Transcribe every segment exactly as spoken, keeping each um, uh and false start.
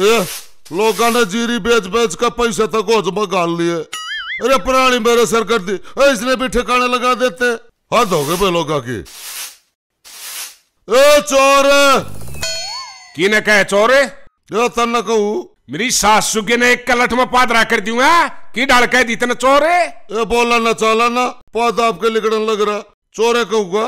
एह, लोगों ने जीरी बेच बेच का पैसे तक गोज में गाल लिए। अरे प्राणी मेरे सर कर दी, इसने भी ठिकाने लगा देते। हद हो गए बे लोगों की। ए चोरे की ने कहे चोरे? ये तन्ना कहू मेरी सासू के ने एक कलठ में पादरा कर दूंगा की डाल कह दी तेने चोरे। ए बोला ना चाला ना पाद आपके लिखने लग रहा चोरे कहूंगा।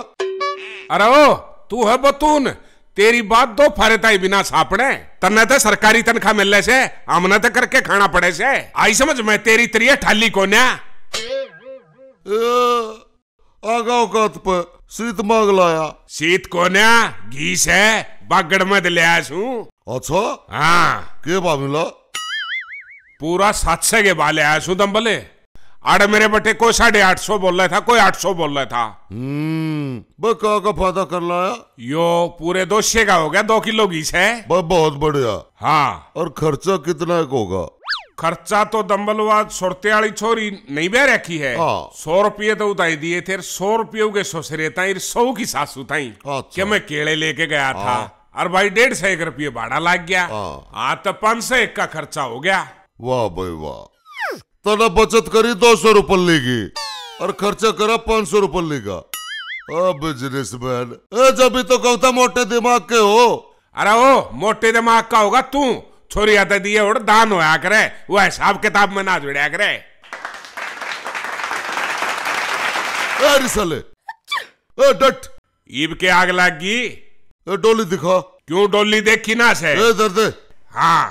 अरे ओ तू है बतून, तेरी बात दो फारेताई बिना सापड़े। तन्ने तो सरकारी तनखा मिलने से हमने तो करके खाना पड़े से। आई समझ में तेरी तरिया ठाली कोन्या। आगाओ कात पर सीत मांग लाया। सीत कोन्या घी से बागड़ में दिले आसू। अच्छा हाँ के बा मिला? पूरा सात सौ के बाले आसू दम बले। आड़े मेरे बटे कोई साढ़े आठ सौ बोल रहा था, कोई आठ सौ बोल रहा था। हम्म का फायदा कर लाया? यो पूरे दो शे का हो गया, दो किलो घी से। बहुत बढ़िया। हाँ और खर्चा कितना होगा? खर्चा तो दम्बलवाद सोरते वाली छोरी नहीं बह रखी है। हाँ। सौ रुपये तो उताई दिए थे। सौ रुपये के सोसरे ताई सौ की सास उताई। क्या मैं केले लेके गया था और भाई डेढ़ सौ एक रुपये भाड़ा लग गया। हाँ तो पाँच सौ एक का खर्चा हो गया। वाह भाई वाह। तो ना बचत करी दो सौ रुपये लेगी और खर्चा करा पाँच सौ रुपये लेगा। बिजनेसमैन जब तो कहता मोटे दिमाग के हो। अरे वो मोटे दिमाग का होगा तू, छोरी आता दिए और दान होया करे, वो हिसाब किताब में ना जुड़िया करे। अरे साले ए डट ईब के आग लग गई। डोली दिखा। क्यों डोली देखी ना से? हाँ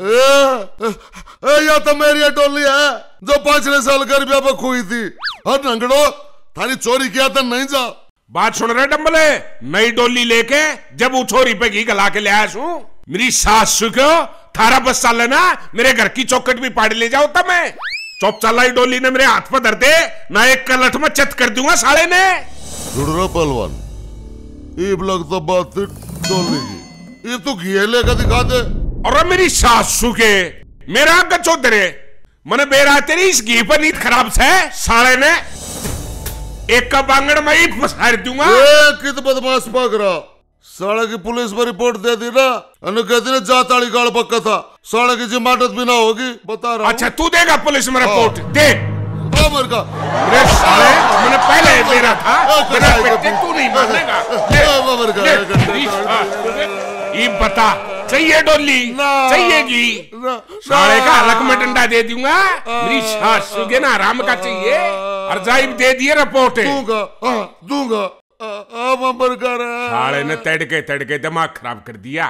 ए, ए, ए, या तो मेरी डोली है जो पांचवे साल गरीबिया पर खुई थी। हर नंगड़ो थारी चोरी किया था नहीं जा। बात सुन रहे डम्बले, नई डोली लेके जब वो छोरी पे घी गला के ले आया मेरी सासू को थारा बस साल ना मेरे घर की चौकट भी पाड़ी ले जाओ। तब मैं चौप चालाई डोली ने मेरे हाथ पर धर दे ना एक कलठ में चत कर दूंगा साले ने। पलवान ईब लगता बात डोली की ये तो घी लेकर दिखा दे। और मेरी सासू के मेरा गचोदरे मने बेरा तेरी इस घी पर नींद खराब से साले ने एक का बांगड़ में ही फंसा दूंगा। कित बदमाश भाग रहा। साले की पुलिस में रिपोर्ट दे दी ना, कहती ना जात वाली गाड़ पक्का था, साले की जमानत भी ना होगी बता रहा। अच्छा तू देगा पुलिस में रिपोर्ट? दे का साले मैंने पहले मेरा था तू नहीं मानेगा। ये बता चाहिए डोली चाहिए घी? साले का हलक में डंडा दे दूंगा। मेरी सासू के ना आराम का चाहिए और जाइब दे दिए रिपोर्ट दूंगा दूंगा। साले ने तड़के तड़के दिमाग खराब कर दिया।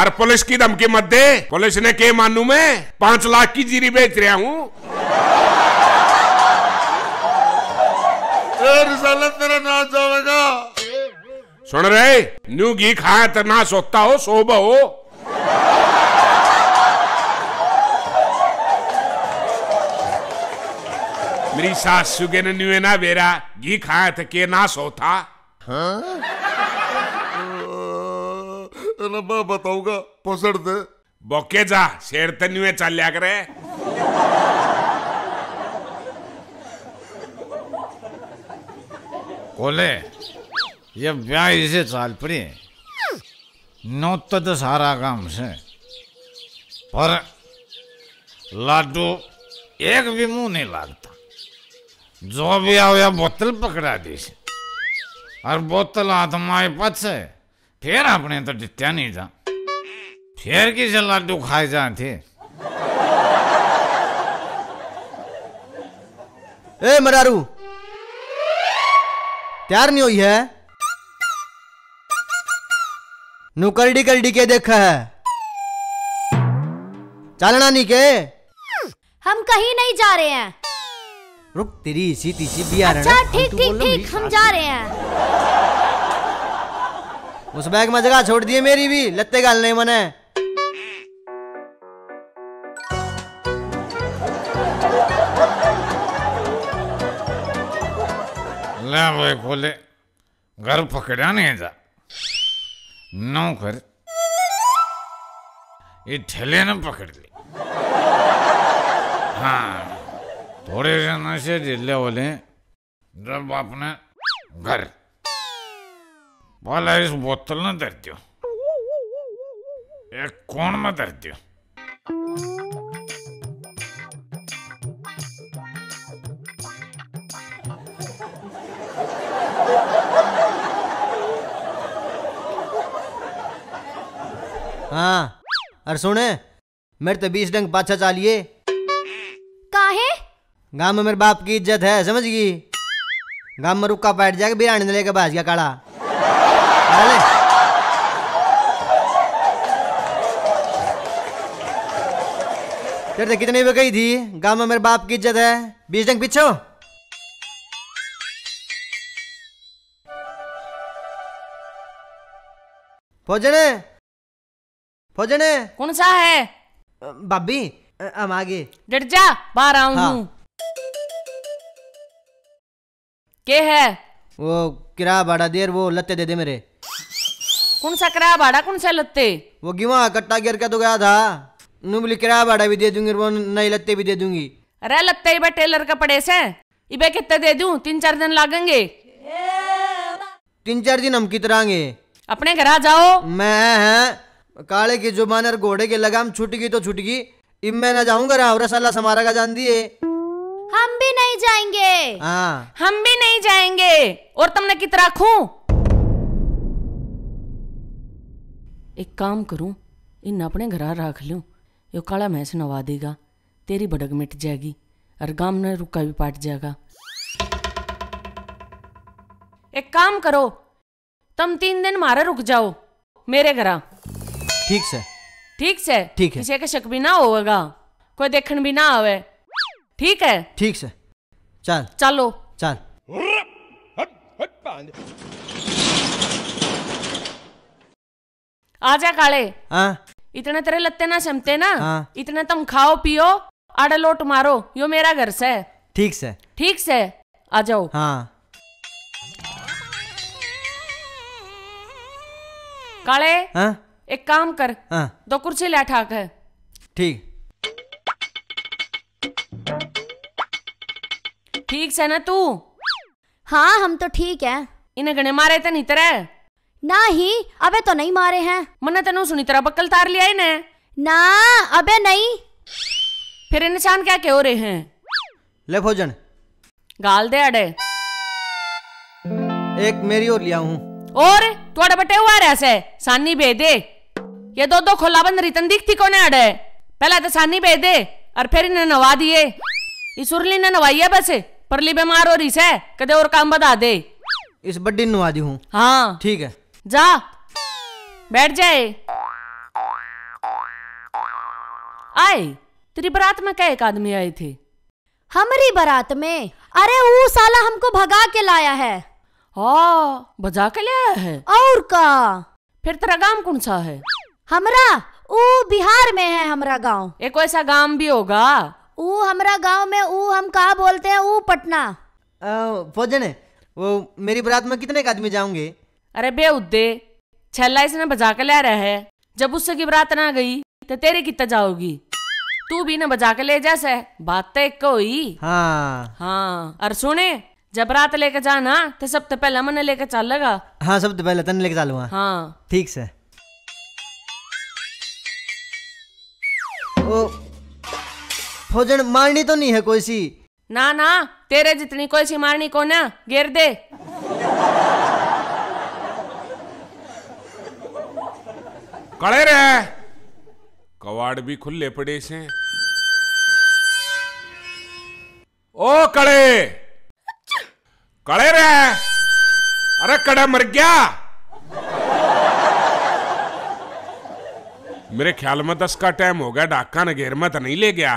और पुलिस की धमकी मत दे, पुलिस ने के मानू मैं पांच लाख की जीरी बेच रहा हूँ। तेरा ना जाएगा। सुन रहे न्यू घी खाए तो ना सोता हो सोबा हो। मेरी सासू के न्यू ना बेरा घी खाए तो के ना सोता। हाँ? मैं बताऊंगा पोसड़ दे बोके जा शेर तो न्यू चल लिया करे। कोले ये ब्याह से चाल पड़ी नौत तो सारा काम से, पर लाडू एक भी मुंह नहीं लगता। जो भी आया बोतल पकड़ा दी से और बोतल हाथ में आए पच से फिर अपने तो डिट्या नहीं था। फिर किसे लाडू खाए जाते। ए मरारू तैयार नहीं हुई है? नुकरडी करडी के देखा है चलना नहीं के? हम कहीं नहीं जा रहे हैं। रुक तेरी इसी तीसी भी आ रहा है। अच्छा ठीक ठीक ठीक हम जा रहे हैं। उस बैग में जगह छोड़ दिए मेरी भी लत्ते गालने मने। ले भाई खोले घर पकड़ा नहीं जा नौकर ये ठेले न पकड़ ले। हाँ थोड़े से नशे झेले बोले जब अपने घर बोला इस बोतल न धर दो एक कोण में धर दियो। हाँ अरे सुने, मेरे तो बीस डंग पाछा चालिए। काहे? गांव में मेरे बाप की इज्जत है, समझ गई? गांव में रुका बैठ जाके बिराने ने लेके भाज गया काड़ा। अरे तेरे तो कितने भी गई थी, गांव में मेरे बाप की इज्जत है, बीस डंग पीछे हो। फौजने फौजने कौन सा है? भाभी हम आगे। डट जा, बाहर आऊं हूं। के है वो? किराया भाड़ा देर, वो लत्ते दे दे मेरे। कौन सा किराया भाड़ा, कौन सा लत्ते? वो गिवा कट्टा गिर के तो गया था, नुबली किराया भाड़ा भी दे दूंगी, वो नई लत्ते भी दे दूंगी। अरे लत्ते इबे टेलर कपड़े से, इबे कितने दे दूं? तीन चार दिन लागेंगे। तीन चार दिन हम कितरांगे? अपने घर आ जाओ। मैं है काले की जुबान और घोड़े की लगाम छुटगी तो छुटगी, इब मैं ना जाऊंगा। रसल्ला समारा का जान दिए। हम भी नहीं जाएंगे। हाँ हम भी नहीं जाएंगे। और तुमने कितरा खू? एक काम करूं, इन अपने घर रख लूं, यो काला महस नवा देगा, तेरी भड़क मिट जाएगी और गाम ने रुका भी पाट जाएगा। एक काम करो, तुम तीन दिन मारे रुक जाओ मेरे घर। ठीक से ठीक से ठीक है, किसी के शक भी ना होगा, कोई देखन भी ना आवे। ठीक है ठीक से। चल चलो चल। आजा काले। हाँ इतने तेरे लत्ते ना समते ना। आ, इतने तुम खाओ पियो, आड़ा लोट मारो, यो मेरा घर से। ठीक से ठीक से आ जाओ। हाँ काले। हाँ एक काम कर। हाँ दो कुर्सी ले ठाक है। ठीक ठीक से ना तू? हाँ हम तो ठीक है। इन्हें गने मारे तो नहीं तेरे? ना ही, अबे तो नहीं मारे हैं। मन्ना तनु सुनी तेरा बक्कल तार लिया ही ने? ना अबे नहीं। फिर इंसान क्या क्यों रहे हैं? ले भोजन गाल दे अड़े। एक मेरी और लिया हूँ। और तुआड़े बटे हुआ रहा से सानी बेदे। ये दो दो खोलाबंद रितन दिखती कोने अड़े? पहला तो सानी बेदे और फिर इन्हें नवा दिए। इस उर्ली ने नवाइया बस, परली बीमार हो रही से, कदे और काम बता दे। इस बड्डी नवा दी हूँ। हाँ ठीक है, जा बैठ जाए। आए तेरी बरात में क्या एक आदमी आए थे? हमारी बरात में? अरे वो साला हमको भगा के लाया है। हाँ भगा के लाया है? और का। फिर तेरा गांव कौन सा है? हमरा वो बिहार में है हमरा गांव। एक ऐसा गांव भी होगा? वो हमरा गांव में वो हम कहा बोलते हैं, वो पटना। फौजने वो मेरी बरात में कितने का आदमी जाऊंगे? अरे बेउद्दे, छल्ला इसने बजा के ले रहा है। जब उससे की बरात ना गई तो तेरे कितना जाओगी? तू भी ना बजा के ले जा से, बात तो एक हुई। हाँ हाँ अरे सुने, जब रात लेके जाना तो सबसे पहले मैंने लेके चल लगा। हाँ सबसे पहले तन लेके चलूंगा। हाँ ठीक से। ओ भोजन मारनी तो नहीं है कोई सी? ना ना तेरे जितनी कोई सी मारनी को ना घेर दे। कड़े रे कवाड़ भी खुले पड़े से। ओ कड़े कड़े रे, अरे कड़ा मर गया। मेरे ख्याल में दस का टाइम हो गया, डाका ने घेर में तो नहीं ले गया।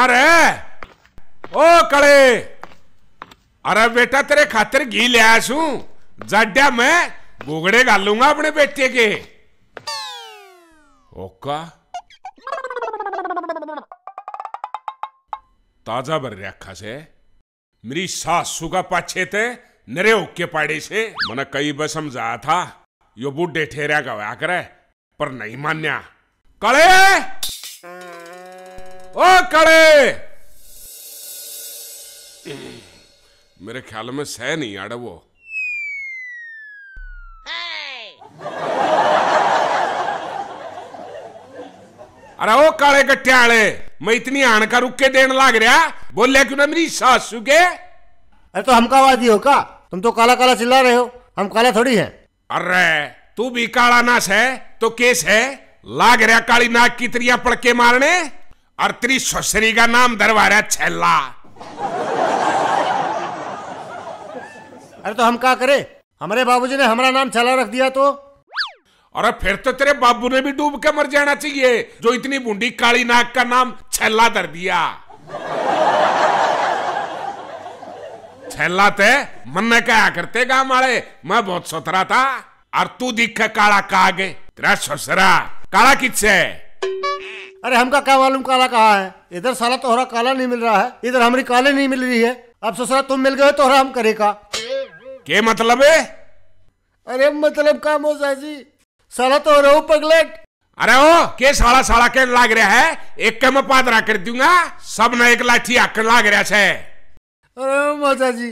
अरे ओ कड़े, अरे बेटा तेरे खातिर घी ले आया छू, जाड्या मैं गोगड़े घालूंगा अपने बेटे के। ओका ताजा भर रखा से, मेरी सासू का पाछे थे नरे ओके पाड़े से। मैंने कई बार समझाया था यो बूढ़े ठेरा गवाया करे, पर नहीं मान्या। कड़े ओ कड़े, मेरे ख्याल में सह नहीं आड़ा वो। अरे ओ काले कट्याले, मैं इतनी हाणका रुक के देने लाग रहा, बोले क्यों ना मेरी सासू के। अरे तो हम कावादी हो का? तुम तो काला काला चिल्ला रहे हो, हम काला थोड़ी है। अरे तू भी काला नाश है तो केस है, लाग रहा काली नाग की त्रिया पड़के मारने, और तेरी ससुरी का नाम धरवा रहा छैला। अरे तो हम क्या करे, हमारे बाबूजी ने हमारा नाम छैला रख दिया तो। अरे फिर तो तेरे बाबू ने भी डूब के मर जाना चाहिए, जो इतनी बूढ़ी काली नाग का नाम छैला धर दिया। छैला ते मन क्या करते गा मारे, मैं बहुत सोतरा था, और तू दिख काला का आगे। तेरा ससुरा काला किससे? अरे हमका क्या मालूम काला कहाँ है, इधर साला तोहरा काला नहीं मिल रहा है, इधर हमारी काले नहीं मिल रही है। अब ससुरा तुम मिल गए तोहरा हम करेगा के मतलब है? अरे मतलब का मोसा जी, साला तोहरा हो पगलेट। अरे ओ के साला साला के लाग रहा है, एक के मैं पादरा कर दूंगा, सब ने एक लाठी आकर लाग रहा है। अरे मोसा जी,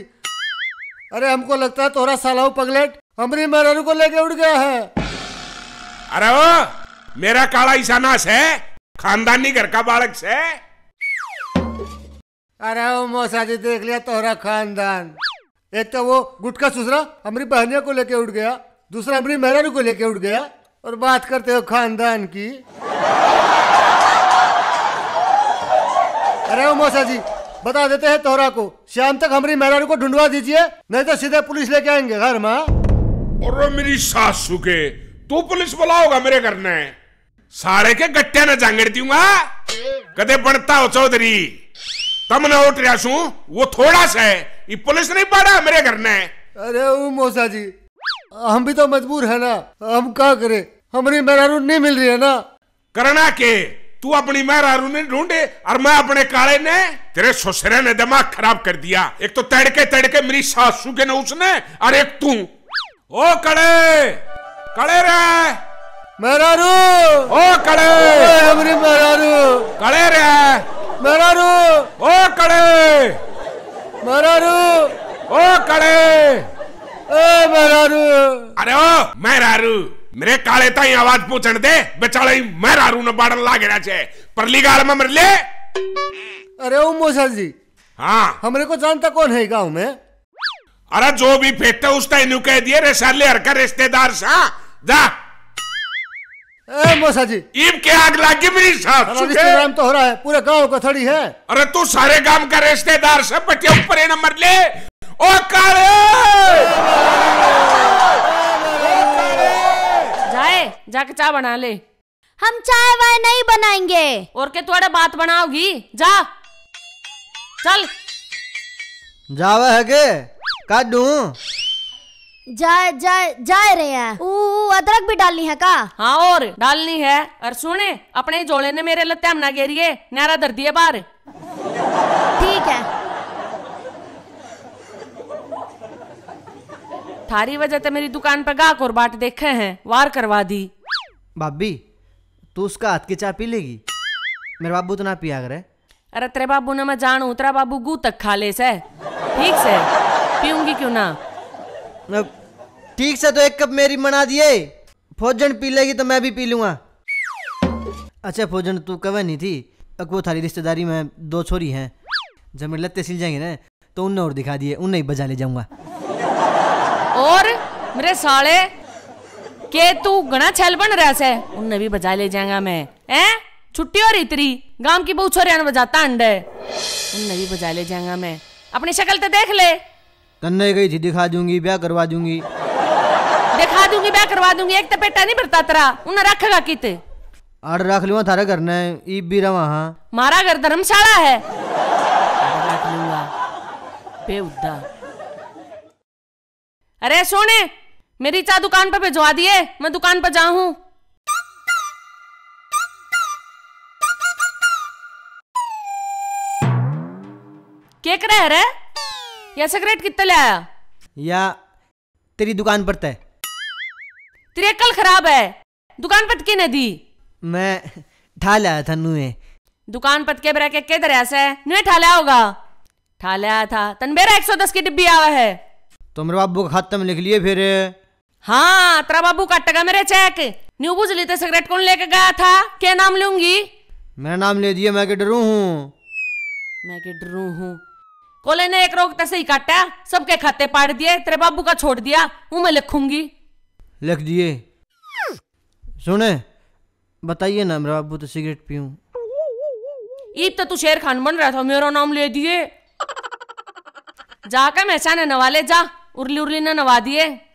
अरे हमको लगता है तोहरा साला पगलेट हमारी महारानी को लेके उड़ गया है। अरे ओ मेरा काला ईशानाश है, खानदानी घर का बालक से। अरे वो मौसा जी देख लिया तोहरा खानदान, एक तो वो गुटका सुसरा हमारी बहनिया को लेके उड़ गया, दूसरा हमारी मेहरानी को लेके उड़ गया, और बात करते हो खानदान की। अरे वो मौसा जी बता देते हैं तोहरा को, शाम तक हमारी मेहरानी को ढूंढवा दीजिए, नहीं तो सीधे पुलिस लेके आएंगे घर में। और मेरी सासू के तू पुलिस बुलाओगा मेरे घर ने, सारे के गट्टे न जांगड़ दूंगा। कदे बनता हो चौधरी, तम न उठ रहा छू, वो थोड़ा सा है, पुलिस नहीं पड़ा मेरे घर ने। अरे वो मौसा जी हम भी तो मजबूर है ना, हम क्या करे, हमारी मेहरारू नहीं मिल रही है ना। करना के तू अपनी मेहरारू ने ढूंढे, और मैं अपने काले ने। तेरे ससुरे ने दिमाग खराब कर दिया, एक तो तड़के तड़के मेरी सासू के न उसने, और एक तू। ओ कड़े कड़े रे मेहरारू, ओ कड़े हमारी मेहरारू, कड़े रे मेहरारू, ओ कड़े मेहरारू, ओ कड़े ए मेहरारू। अरे ओ मेहरारू मेरे काले ताई आवाज पूछण दे, बेचारे मेहरारू ने बाड़न लाग रहा छे, परली गाल में मर ले। अरे ओ मोसा जी हाँ, हमरे को जानता कौन है गांव में? अरे जो भी फेटता उस ताई नु कह दिए रे साले, हर का रिश्तेदार सा जा। ए मोसा जी इब के आग लागी मेरी सासू के, तो हो रहा है पूरे गांव को थड़ी है। अरे तू सारे गांव का रिश्तेदार सब बटिया ऊपर है ना मर ले। ओ काले जाए, जाके चाय बना ले। हम चाय वाय नहीं बनाएंगे। और के थोड़े बात बनाओगी, जा चल जावे है के का दू जाए जाए जाए रहे हैं। ओ अदरक भी डालनी है का? हाँ और डालनी है। और सुने अपने जोड़े ने मेरे लत्याम ना घेरिए, नारा दर्द है बार। ठीक है, थारी वजह से मेरी दुकान पर गाहक और बाट देखे हैं, वार करवा दी। भाभी तू उसका हाथ की चाय पी लेगी? मेरे बाबू तो ना पिया करे। अरे तेरे बाबू ने मैं जानू, तेरा बाबू गू तक खा ले से, ठीक से पीऊंगी क्यों ना। ठीक से तो एक कप मेरी मना दिए, फोजन पी लेगी तो मैं भी पी लूंगा। अच्छा फोजन तू कवे नहीं थी, अब वो थारी रिश्तेदारी में दो छोरी हैं, जब मेरे लत्ते सिल जाएंगे ना तो उन्हें और दिखा दिए, उन्हें ही बजा ले जाऊंगा। और मेरे साले के तू घना छैल बन रहा से, उन्हें भी बजा ले जाऊंगा मैं। है छुट्टी और इतरी गांव की बहु छोरियां बजाता अंडे, उन्हें भी बजा ले जाऊंगा मैं। अपनी शक्ल तो देख ले, तन्ने गई थी दिखा दूंगी, ब्याह करवा दूंगी। दिखा दूंगी ब्याह करवा दूंगी, एक तो पेटा नहीं भरता तेरा, उन्हें रखेगा कित? आड़ रख लूंगा, थारा घर ने ईब भी रहा, मारा घर धर्मशाला है, रख लूंगा बेउद्दा। अरे सोने मेरी चाय दुकान पर भिजवा दिए, मैं दुकान पर जाऊं। क्या कर रहा है? या सिगरेट कितने ले आया? या तेरी दुकान पर तय तेरी अक्ल खराब है, दुकान पर किने दी? मैं ठा लाया था नुए। दुकान पर के ब्रेक के तरह से नुए ठा लाया होगा, ठा लाया था तन बेरा एक सौ दस की डिब्बी आवा है। तो मेरे बाबू का खाता में लिख लिए फिर? हाँ तेरा बाबू काटेगा मेरे चेक, न्यू बुझ ली तो सिगरेट कौन लेके गया था, क्या नाम लूंगी? मेरा नाम ले दिया, मैं के डरू हूँ, मैं के डरू हूँ। कोले ने एक रोकते से ही काटा, सबके खाते पाड़ दिए, तेरे बाबू का छोड़ दिया, वो मैं लिखूंगी। लिख दिए। सुने बताइए ना, मेरा बाबू तो सिगरेट पीऊं। ईब तो तू शेर खान बन रहा था, मेरा नाम ले दिए। जाकर महचाने नवाले जा, उर्ली उर्ली ने नवा दिए।